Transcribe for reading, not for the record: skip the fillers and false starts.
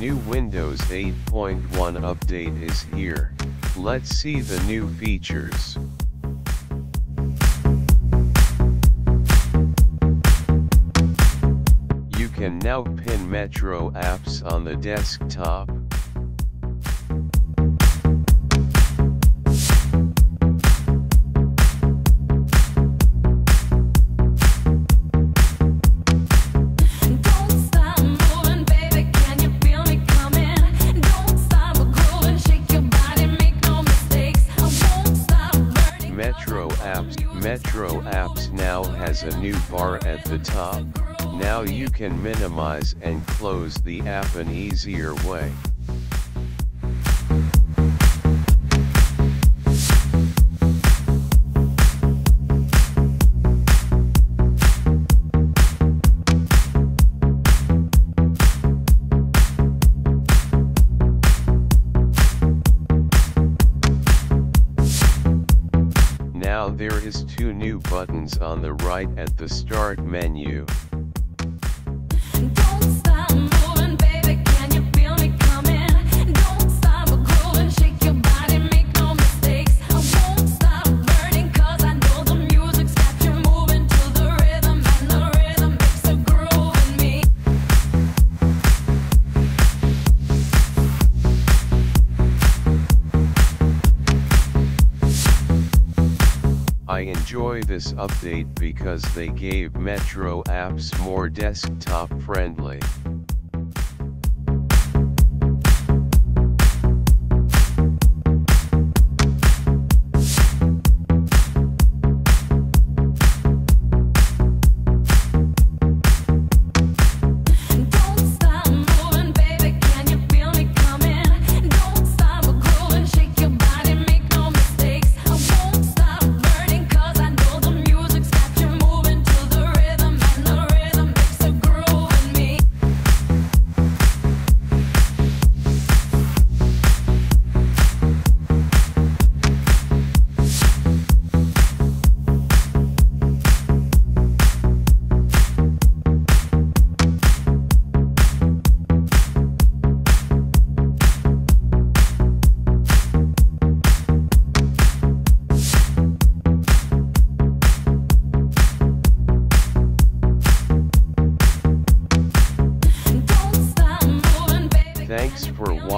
new Windows 8.1 update is here. Let's see the new features. You can now pin Metro apps on the desktop. Metro apps now has a new bar at the top. Now you can minimize and close the app an easier way. Now there is two new buttons on the right at the start menu. Don't stop moving, baby, can you feel me coming? Don't stop growing, shake your body, make no mistakes. I won't stop burning, cause I know the music's got you moving to the rhythm, and the rhythm makes a groove in me. I enjoy this update because they gave Metro apps more desktop friendly. Thanks for